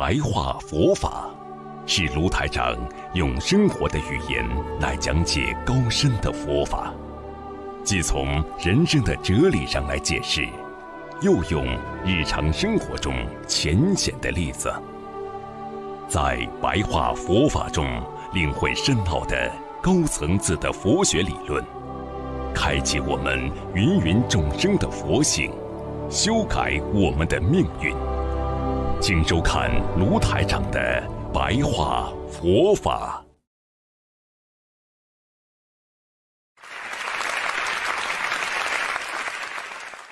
白话佛法，是卢台长用生活的语言来讲解高深的佛法，既从人生的哲理上来解释，又用日常生活中浅显的例子，在白话佛法中领会深奥的高层次的佛学理论，开启我们芸芸众生的佛性，修改我们的命运。请收看卢台长的白话佛法。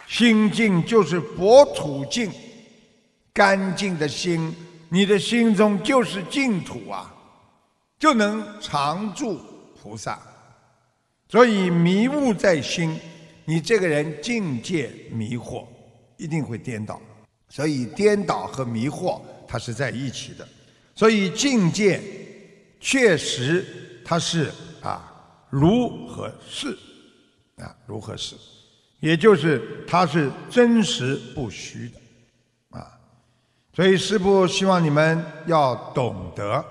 心境就是佛土净，干净的心，你的心中就是净土啊，就能常住菩萨。所以迷雾在心，你这个人境界迷惑，一定会颠倒。所以颠倒和迷惑它是在一起的。所以境界确实它是如和是如和是，也就是它是真实不虚的所以师父希望你们要懂得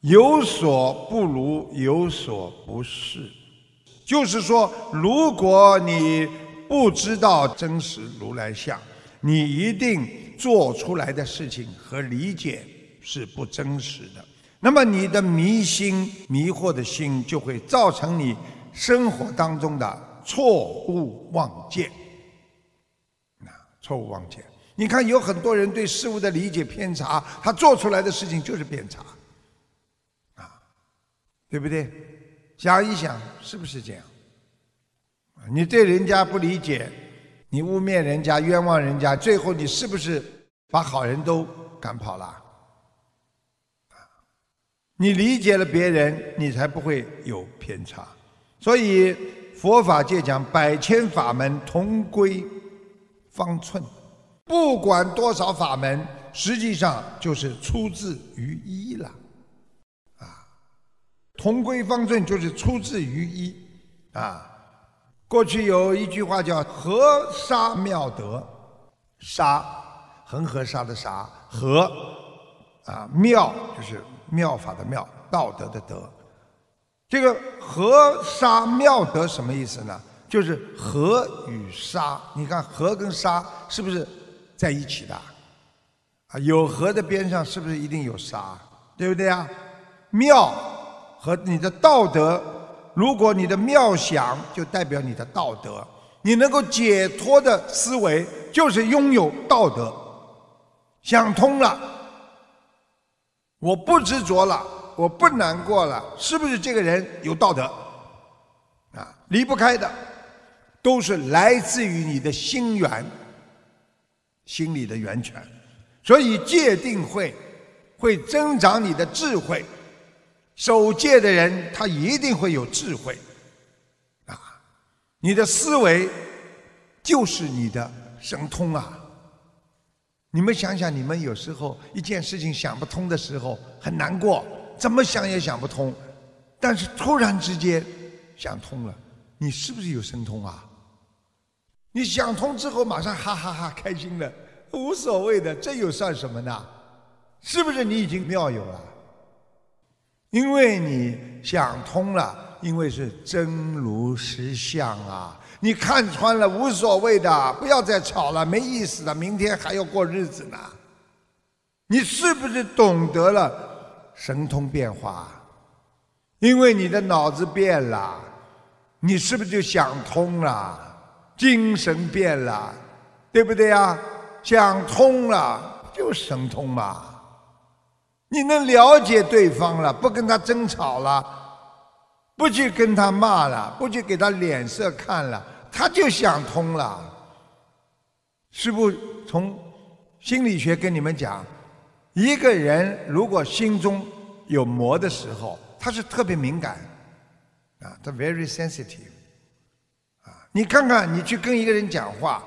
有所不如，有所不是。就是说，如果你不知道真实如来相，你一定做出来的事情和理解是不真实的。那么你的迷心、迷惑的心，就会造成你生活当中的错误妄见。错误妄见，你看有很多人对事物的理解偏差，他做出来的事情就是偏差。对不对？想一想，是不是这样？你对人家不理解，你污蔑人家、冤枉人家，最后你是不是把好人都赶跑了？你理解了别人，你才不会有偏差。所以佛法界讲百千法门同归方寸，不管多少法门，实际上就是出自于一了。同归方寸就是出自于一过去有一句话叫和沙妙德，沙恒河沙的沙，和妙就是妙法的妙，道德的德。这个和沙妙德什么意思呢？就是和与沙，你看和跟沙是不是在一起的有和的边上是不是一定有沙，对不对啊？妙和你的道德，如果你的妙想就代表你的道德，你能够解脱的思维就是拥有道德，想通了，我不执着了，我不难过了，是不是这个人有道德离不开的都是来自于你的心源，心理的源泉。所以戒定慧会增长你的智慧，守戒的人他一定会有智慧你的思维就是你的神通你们想想，你们有时候一件事情想不通的时候很难过，怎么想也想不通，但是突然之间想通了，你是不是有神通你想通之后马上哈哈哈开心了，无所谓的，这又算什么呢？是不是你已经妙有了？因为你想通了，因为是真如实相你看穿了，无所谓的，不要再吵了，没意思的，明天还要过日子呢。你是不是懂得了神通变化？因为你的脑子变了，你是不是就想通了？精神变了，对不对呀？想通了就神通嘛。你能了解对方了，不跟他争吵了，不去跟他骂了，不去给他脸色看了，他就想通了。师父从心理学跟你们讲，一个人如果心中有魔的时候，他是特别敏感他 very sensitive你看看，你去跟一个人讲话，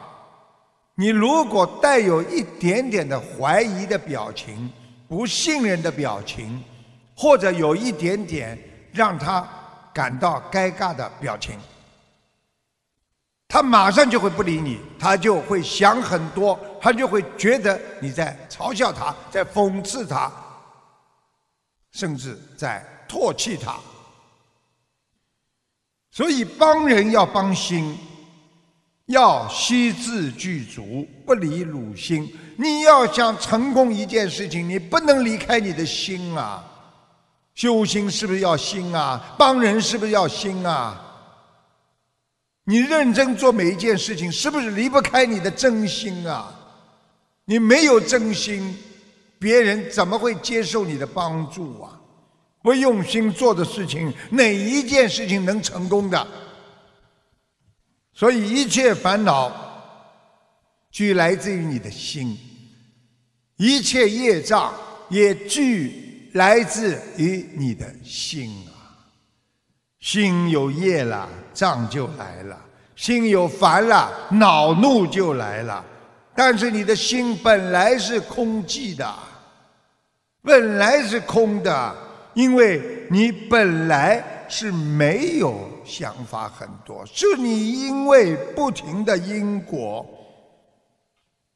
你如果带有一点点的怀疑的表情，不信任的表情，或者有一点点让他感到尴尬的表情，他马上就会不理你，他就会想很多，他就会觉得你在嘲笑他，在讽刺他，甚至在唾弃他。所以帮人要帮心，要惜字具足，不离汝心。你要想成功一件事情，你不能离开你的心啊。 修心是不是要心啊？帮人是不是要心啊？你认真做每一件事情，是不是离不开你的真心啊？你没有真心，别人怎么会接受你的帮助啊？不用心做的事情，哪一件事情能成功的？所以一切烦恼俱来自于你的心，一切业障也俱 来自于你的心啊，心有业了，障就来了；心有烦了，恼怒就来了。但是你的心本来是空寂的，本来是空的，因为你本来是没有想法很多，是你因为不停的因果，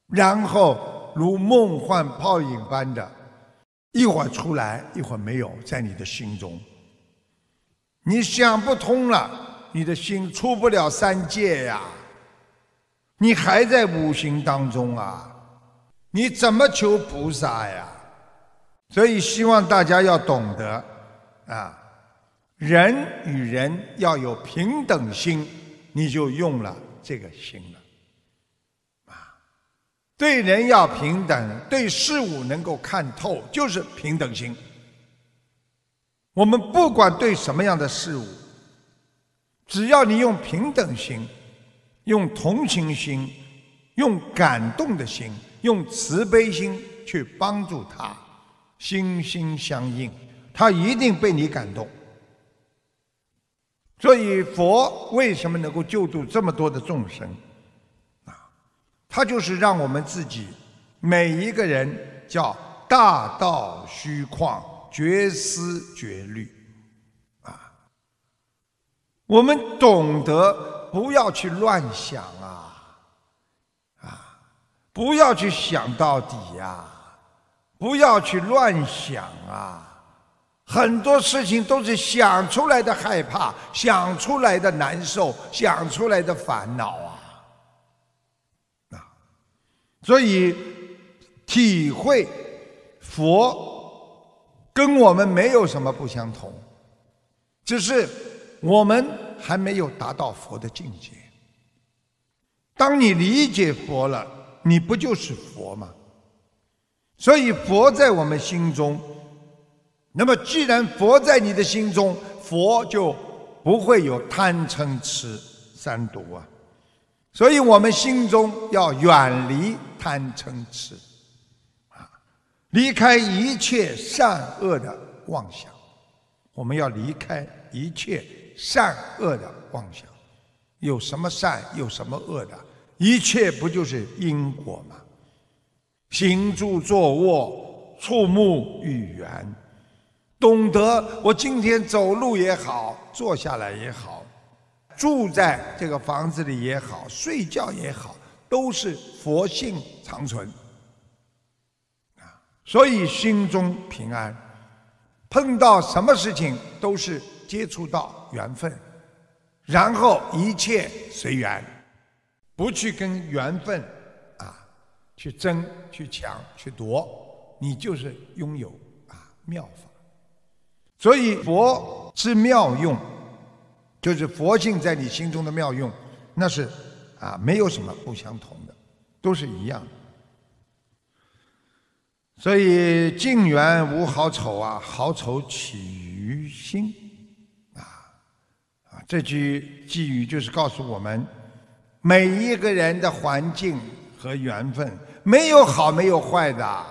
然后如梦幻泡影般的。 一会儿出来，一会儿没有，在你的心中，你想不通了，你的心出不了三界呀，你还在五行当中啊，你怎么求菩萨呀？所以希望大家要懂得啊，人与人要有平等心，你就用了这个心了。 对人要平等，对事物能够看透，就是平等心。我们不管对什么样的事物，只要你用平等心、用同情心、用感动的心、用慈悲心去帮助他，心心相印，他一定被你感动。所以佛为什么能够救度这么多的众生？ 他就是让我们自己每一个人叫大道虚旷，绝思绝虑啊！我们懂得不要去乱想啊，不要去想到底呀，不要去乱想啊！很多事情都是想出来的害怕，想出来的难受，想出来的烦恼啊！ 所以，体会佛跟我们没有什么不相同，只是我们还没有达到佛的境界。当你理解佛了，你不就是佛吗？所以佛在我们心中。那么，既然佛在你的心中，佛就不会有贪嗔痴三毒啊。 所以我们心中要远离贪嗔痴，啊，离开一切善恶的妄想。我们要离开一切善恶的妄想，有什么善，有什么恶的，一切不就是因果吗？行住坐卧，触目与缘，懂得我今天走路也好，坐下来也好。 住在这个房子里也好，睡觉也好，都是佛性长存啊。所以心中平安，碰到什么事情都是接触到缘分，然后一切随缘，不去跟缘分啊去争、去抢、去夺，你就是拥有啊妙法。所以佛之妙用。 就是佛性在你心中的妙用，那是啊，没有什么不相同的，都是一样的。所以净缘无好丑啊，好丑起于心啊！这句寄语就是告诉我们，每一个人的环境和缘分没有好没有坏的。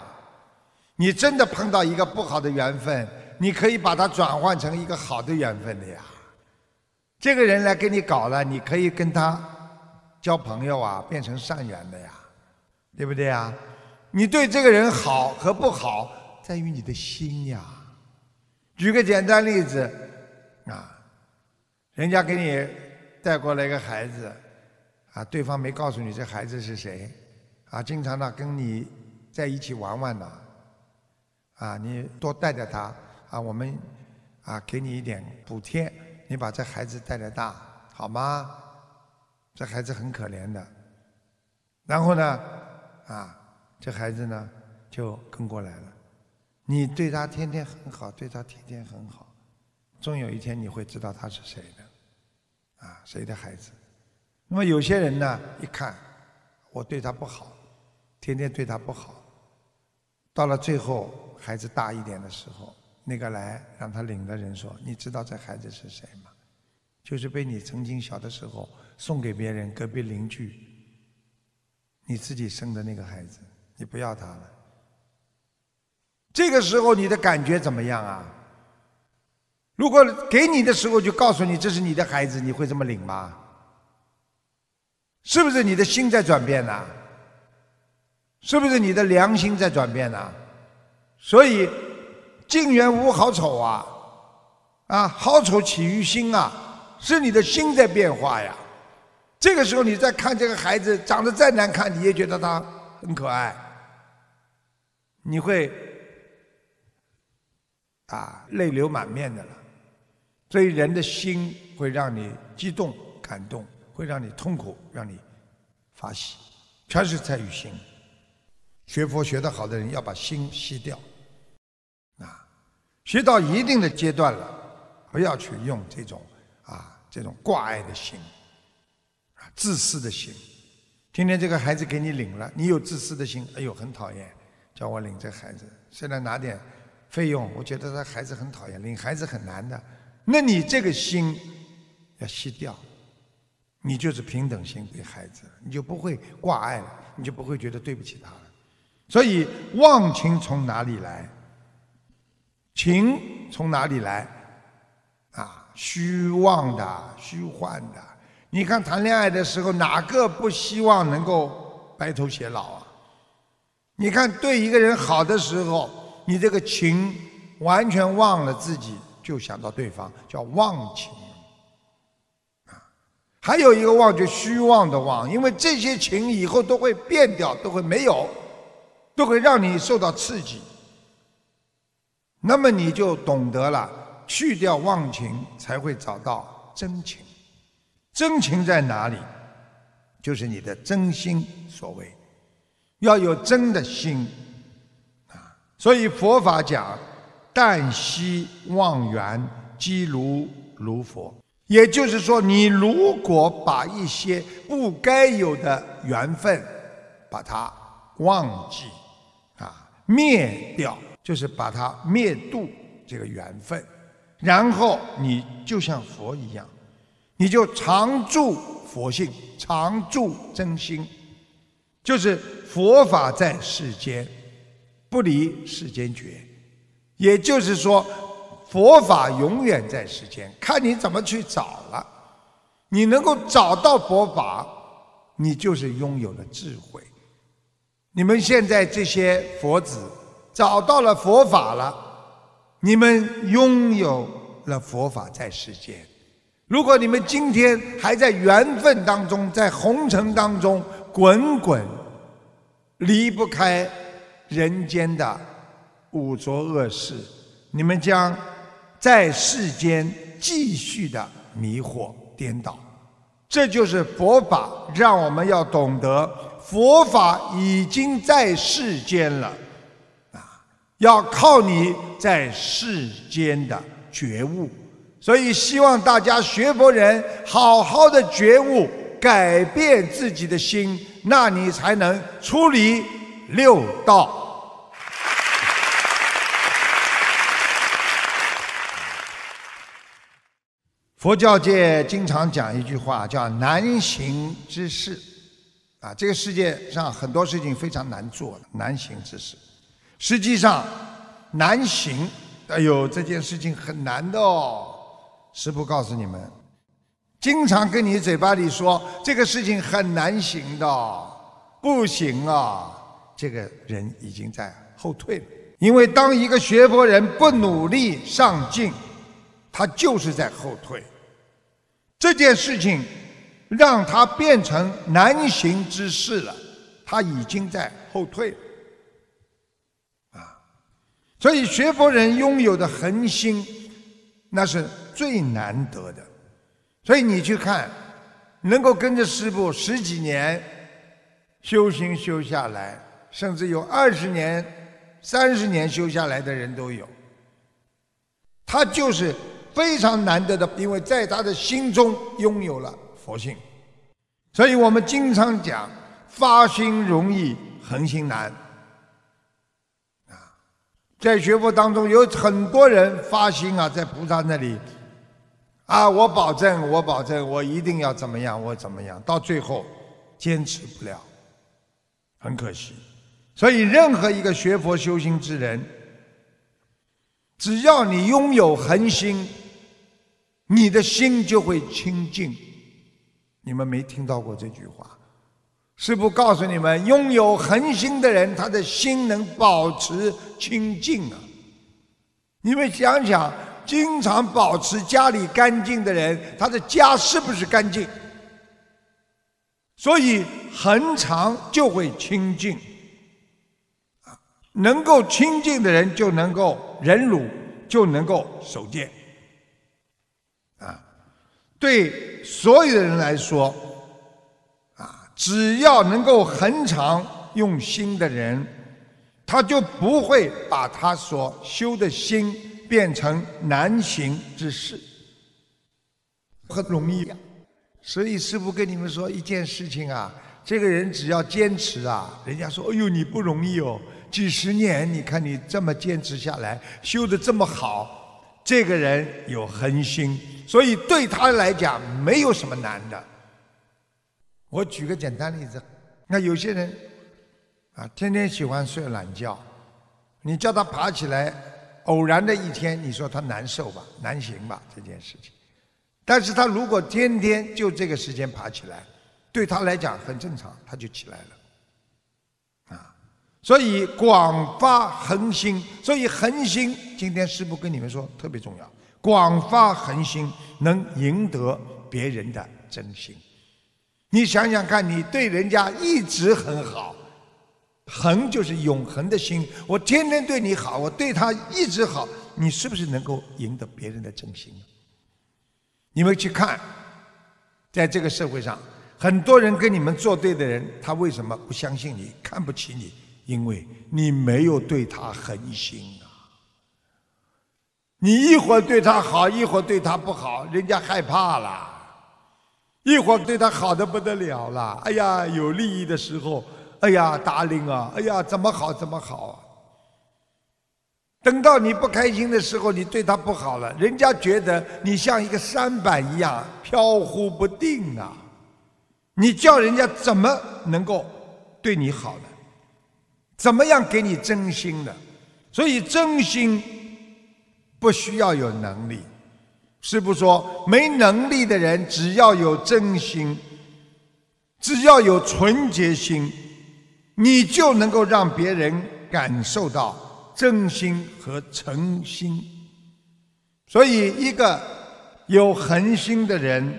你真的碰到一个不好的缘分，你可以把它转换成一个好的缘分的呀。 这个人来跟你搞了，你可以跟他交朋友啊，变成善缘的呀，对不对呀？你对这个人好和不好，在于你的心呀。举个简单例子啊，人家给你带过来一个孩子，啊，对方没告诉你这孩子是谁，啊，经常呢跟你在一起玩玩呢，啊，你多带带他，啊，我们啊给你一点补贴，你把这孩子带带大，好吗？这孩子很可怜的。然后呢，啊，这孩子呢就跟过来了，你对他天天很好，对他天天很好，终有一天你会知道他是谁的。 啊，谁的孩子？那么有些人呢，一看我对他不好，天天对他不好，到了最后孩子大一点的时候，那个来让他领的人说：“你知道这孩子是谁吗？就是被你曾经小的时候送给别人隔壁邻居，你自己生的那个孩子，你不要他了。”这个时候你的感觉怎么样啊？ 如果给你的时候就告诉你这是你的孩子，你会这么领吗？是不是你的心在转变呢？是不是你的良心在转变呢？所以，净缘无好丑啊，啊，好丑起于心啊，是你的心在变化呀。这个时候你再看这个孩子长得再难看，你也觉得他很可爱，你会啊，泪流满面的了。 所以人的心会让你激动、感动，会让你痛苦，让你发喜，全是在于心。学佛学得好的人要把心熄掉，啊，学到一定的阶段了，不要去用这种啊这种挂碍的心，啊自私的心。今天这个孩子给你领了，你有自私的心，哎呦很讨厌，叫我领这孩子，虽然拿点费用，我觉得这孩子很讨厌，领孩子很难的。 那你这个心要熄掉，你就是平等心对孩子，你就不会挂碍了，你就不会觉得对不起他了。所以忘情从哪里来？情从哪里来？啊，虚妄的、虚幻的。你看谈恋爱的时候，哪个不希望能够白头偕老啊？你看对一个人好的时候，你这个情完全忘了自己。 就想到对方，叫忘情啊，还有一个忘就虚妄的忘，因为这些情以后都会变掉，都会没有，都会让你受到刺激。那么你就懂得了，去掉忘情，才会找到真情。真情在哪里？就是你的真心所谓，要有真的心啊。所以佛法讲。 但惜忘缘，即如佛。也就是说，你如果把一些不该有的缘分，把它忘记啊，灭掉，就是把它灭度这个缘分，然后你就像佛一样，你就常住佛性，常住真心，就是佛法在世间，不离世间觉。 也就是说，佛法永远在世间，看你怎么去找了。你能够找到佛法，你就是拥有了智慧。你们现在这些佛子找到了佛法了，你们拥有了佛法在世间。如果你们今天还在缘分当中，在红尘当中滚滚，离不开人间的。 五浊恶世，你们将在世间继续的迷惑颠倒，这就是佛法。让我们要懂得，佛法已经在世间了，啊，要靠你在世间的觉悟。所以，希望大家学佛人好好的觉悟，改变自己的心，那你才能出离六道。 佛教界经常讲一句话，叫“难行之事”，啊，这个世界上很多事情非常难做的，难行之事。实际上，难行，哎呦，这件事情很难的哦。师父告诉你们，经常跟你嘴巴里说这个事情很难行的、哦，不行啊，这个人已经在后退了。因为当一个学佛人不努力上进，他就是在后退。 这件事情让它变成难行之事了，它已经在后退了。 所以学佛人拥有的恒心，那是最难得的。所以你去看，能够跟着师父十几年修行修下来，甚至有20年、30年修下来的人都有。他就是非常难得的，因为在他的心中拥有了佛性。所以我们经常讲，发心容易，恒心难。 在学佛当中，有很多人发心啊，在菩萨那里啊，我保证，我一定要怎么样，我怎么样，到最后坚持不了，很可惜。所以，任何一个学佛修行之人，只要你拥有恒心，你的心就会清净。你们没听到过这句话？师父告诉你们，拥有恒心的人，他的心能保持清净啊！你们想想，经常保持家里干净的人，他的家是不是干净？所以恒常就会清净啊！能够清净的人，就能够忍辱，就能够守戒啊！对所有的人来说。 只要能够恒常用心的人，他就不会把他所修的心变成难行之事，很容易。所以师父跟你们说一件事情啊，这个人只要坚持啊，人家说：“哎呦，你不容易哦，几十年，你看你这么坚持下来，修得这么好，这个人有恒心，所以对他来讲没有什么难的。” 我举个简单例子，那有些人啊，天天喜欢睡懒觉，你叫他爬起来，偶然的一天，你说他难受吧，难行吧这件事情。但是他如果天天就这个时间爬起来，对他来讲很正常，他就起来了啊。所以广发恒心，所以恒心，今天师父跟你们说特别重要，广发恒心能赢得别人的真心。 你想想看，你对人家一直很好，恒就是永恒的心。我天天对你好，我对他一直好，你是不是能够赢得别人的真心？你们去看，在这个社会上，很多人跟你们作对的人，他为什么不相信你、看不起你？因为你没有对他恒心啊！你一会儿对他好，一会儿对他不好，人家害怕了。 一会儿对他好的不得了了，哎呀，有利益的时候，哎呀，darling啊，哎呀，怎么好啊？等到你不开心的时候，你对他不好了，人家觉得你像一个舢板一样飘忽不定啊！你叫人家怎么能够对你好呢？怎么样给你真心呢？所以真心不需要有能力。 师父说，没能力的人，只要有真心，只要有纯洁心，你就能够让别人感受到真心和诚心。所以，一个有恒心的人，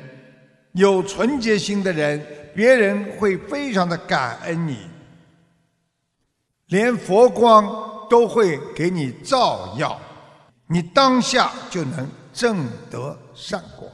有纯洁心的人，别人会非常的感恩你，连佛光都会给你照耀，你当下就能 正得善果。